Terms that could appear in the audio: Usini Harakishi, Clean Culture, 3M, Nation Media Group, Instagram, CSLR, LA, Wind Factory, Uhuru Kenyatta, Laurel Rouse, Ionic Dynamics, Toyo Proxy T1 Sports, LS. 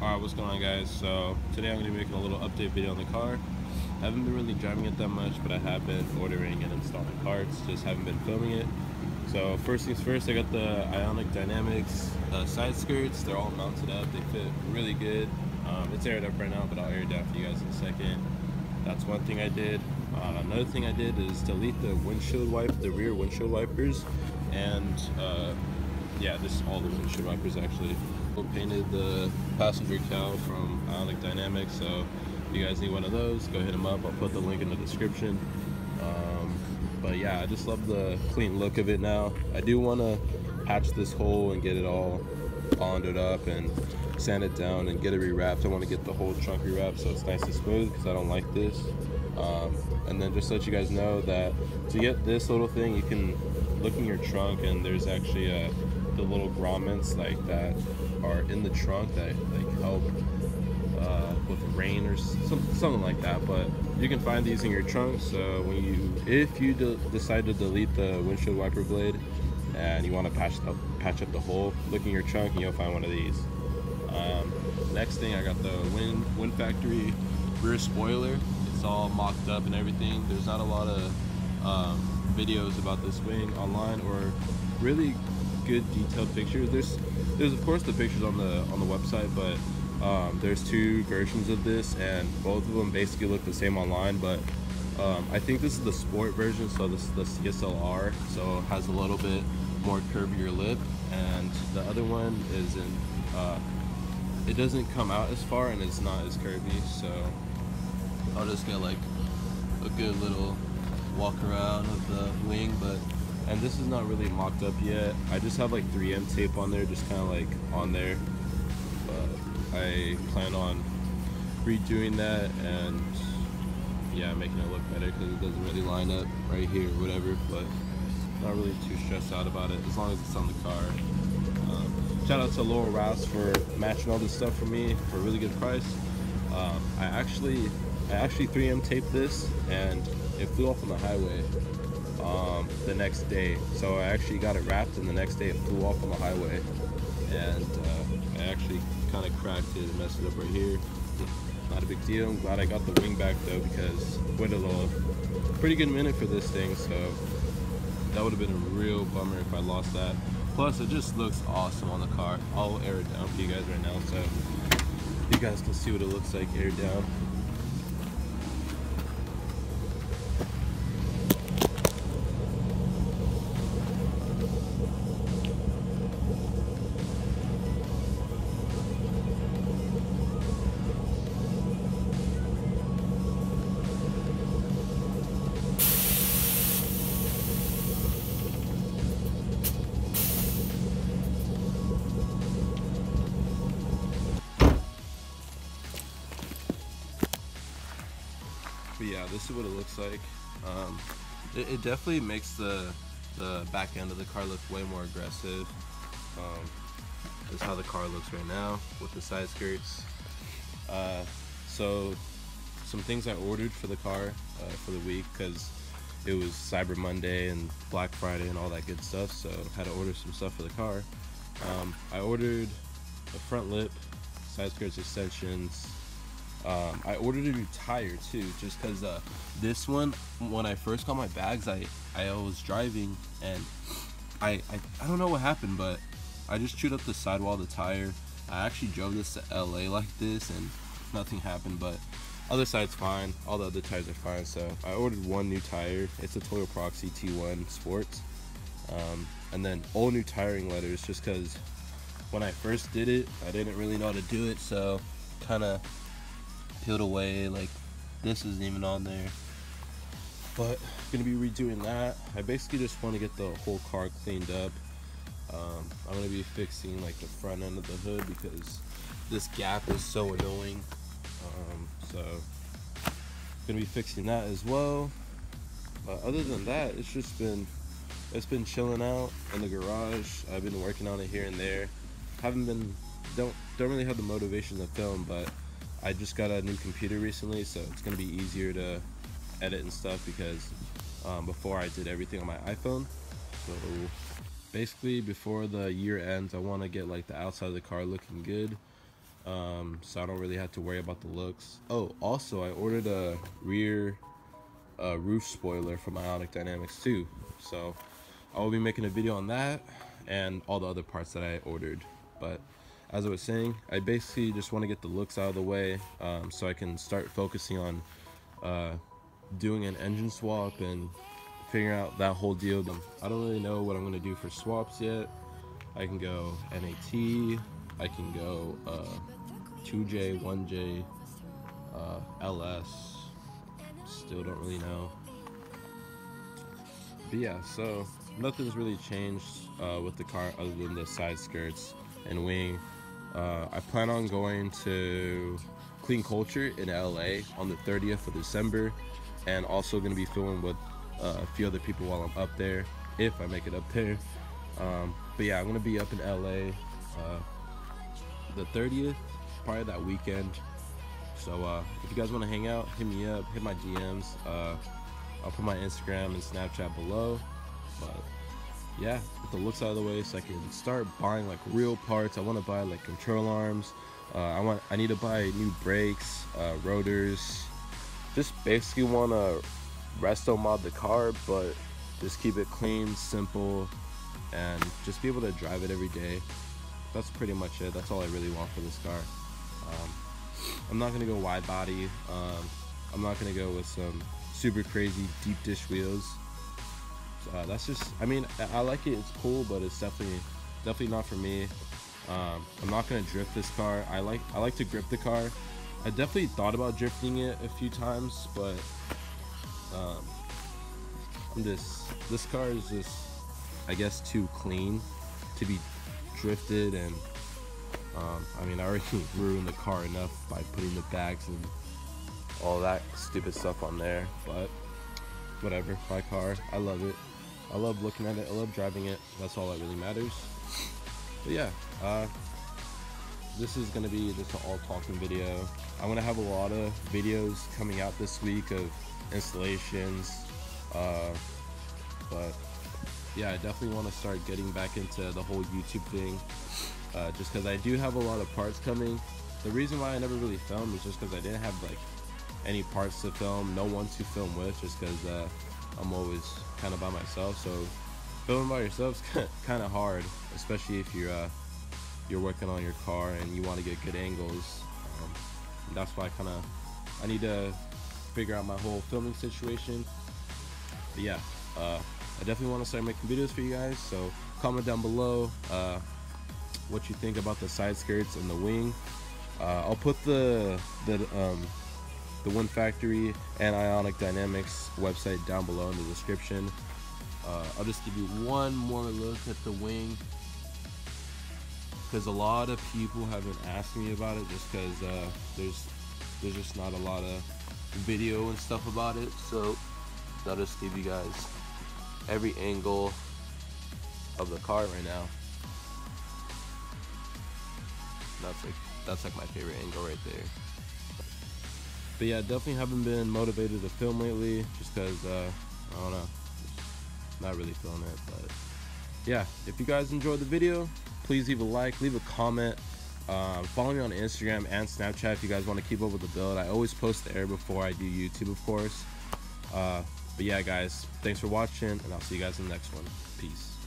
Alright, what's going on, guys? So today I'm going to be making a little update video on the car. I haven't been really driving it that much, but I have been ordering and installing parts, just haven't been filming it. So first things first, I got the Ionic Dynamics side skirts. They're all mounted up, they fit really good. It's aired up right now, but I'll air it down for you guys in a second. That's one thing I did. Another thing I did is delete the windshield wipe, the rear windshield wipers, and yeah, this is all the windshield wipers actually. Painted the passenger cowl from Ionic Dynamics, so if you guys need one of those, go hit them up. I'll put the link in the description. But yeah, I just love the clean look of it now. I do want to patch this hole and get it all bonded up and sand it down and get it rewrapped. I want to get the whole trunk rewrapped so it's nice and smooth, because I don't like this. And then just to let you guys know that to get this little thing, you can look in your trunk, and there's actually the little grommets like that are in the trunk that like help with rain or something like that. But you can find these in your trunk, so when if you decide to delete the windshield wiper blade and you want to patch up the hole, look in your trunk and you'll find one of these. Next thing, I got the Wind Factory rear spoiler. It's all mocked up and everything. There's not a lot of videos about this wing online, or really good detailed pictures. There's of course the pictures on the website, but there's two versions of this, and both of them basically look the same online. But I think this is the sport version, so this is the CSLR, so it has a little bit more curvier lip, and the other one isn't. It doesn't come out as far, and it's not as curvy. So I'll just get like a good little walk around of the wing, and this is not really mocked up yet. I just have like 3M tape on there, just kind of like on there. But I plan on redoing that and yeah, making it look better, because it doesn't really line up right here or whatever, but not really too stressed out about it as long as it's on the car. Shout out to Laurel Rouse for matching all this stuff for me for a really good price. I actually 3M taped this, and it flew off on the highway the next day. So I actually got it wrapped, and the next day it flew off on the highway, and I actually kind of cracked it and messed it up right here. Not a big deal. I'm glad I got the wing back though, because waited a little pretty good minute for this thing, so that would have been a real bummer if I lost that. Plus it just looks awesome on the car. I'll air it down for you guys right now so you guys can see what it looks like aired down. But yeah, this is what it looks like. It definitely makes the back end of the car look way more aggressive. This is how the car looks right now with the side skirts. So some things I ordered for the car for the week, because it was Cyber Monday and Black Friday and all that good stuff, so I had to order some stuff for the car. I ordered a front lip, side skirts, extensions. I ordered a new tire too, just because this one, when I first got my bags, I was driving and I don't know what happened, but I just chewed up the sidewall of the tire. I actually drove this to LA like this and nothing happened, but other side's fine, all the other tires are fine. So I ordered one new tire. It's a Toyo Proxy T1 Sports, and then all new tiring letters, just because when I first did it, I didn't really know how to do it, so kind of peeled away, like this isn't even on there. But I'm gonna be redoing that. I basically just want to get the whole car cleaned up. I'm gonna be fixing like the front end of the hood, because this gap is so annoying. So I'm gonna be fixing that as well. But other than that, it's just been chilling out in the garage. I've been working on it here and there. Don't really have the motivation to film, but I just got a new computer recently, so it's going to be easier to edit and stuff, because before I did everything on my iPhone. So basically before the year ends, I want to get like the outside of the car looking good. so I don't really have to worry about the looks. Oh, also I ordered a rear roof spoiler from Ionic Dynamics too, so I will be making a video on that and all the other parts that I ordered. But as I was saying, I basically just want to get the looks out of the way, so I can start focusing on doing an engine swap and figuring out that whole deal. I don't really know what I'm going to do for swaps yet. I can go NAT, I can go 2J, 1J, LS, still don't really know. But yeah, so nothing's really changed with the car other than the side skirts and wing. I plan on going to Clean Culture in LA on the 30th of December, and also going to be filming with a few other people while I'm up there, if I make it up there. But yeah, I'm going to be up in LA the 30th, probably that weekend. So if you guys want to hang out, hit me up, hit my DMs. I'll put my Instagram and Snapchat below. But yeah, get the looks out of the way so I can start buying like real parts. I want to buy like control arms. I need to buy new brakes, rotors. Just basically want to resto mod the car, but just keep it clean, simple, and just be able to drive it every day. That's pretty much it. That's all I really want for this car. I'm not gonna go wide body. I'm not gonna go with some super crazy deep dish wheels. That's just, I mean, I like it, it's cool, but it's definitely not for me. I'm not gonna drift this car. I like to grip the car. I definitely thought about drifting it a few times, but this car is just, I guess, too clean to be drifted. And I mean, I already ruined the car enough by putting the bags and all that stupid stuff on there, but whatever, my car, I love it, I love looking at it, I love driving it, that's all that really matters. But yeah, this is going to be just an all talking video. I'm going to have a lot of videos coming out this week of installations, but yeah, I definitely want to start getting back into the whole YouTube thing, just because I do have a lot of parts coming. The reason why I never really filmed is just because I didn't have like any parts to film, no one to film with, just because I'm always kind of by myself. So filming by yourself is kind of hard, especially if you're working on your car and you want to get good angles. That's why I need to figure out my whole filming situation. But yeah, I definitely want to start making videos for you guys, so comment down below what you think about the side skirts and the wing. I'll put the Wind Factory and Ionic Dynamics website down below in the description. I'll just give you one more look at the wing, because a lot of people haven't asked me about it, just because there's just not a lot of video and stuff about it. So I'll just give you guys every angle of the car right now. That's like my favorite angle right there. But yeah, definitely haven't been motivated to film lately, just because I don't know, not really feeling it. But yeah, if you guys enjoyed the video, please leave a like, leave a comment. Follow me on Instagram and Snapchat if you guys want to keep up with the build. I always post there before I do YouTube, of course. But yeah, guys, thanks for watching, and I'll see you guys in the next one. Peace.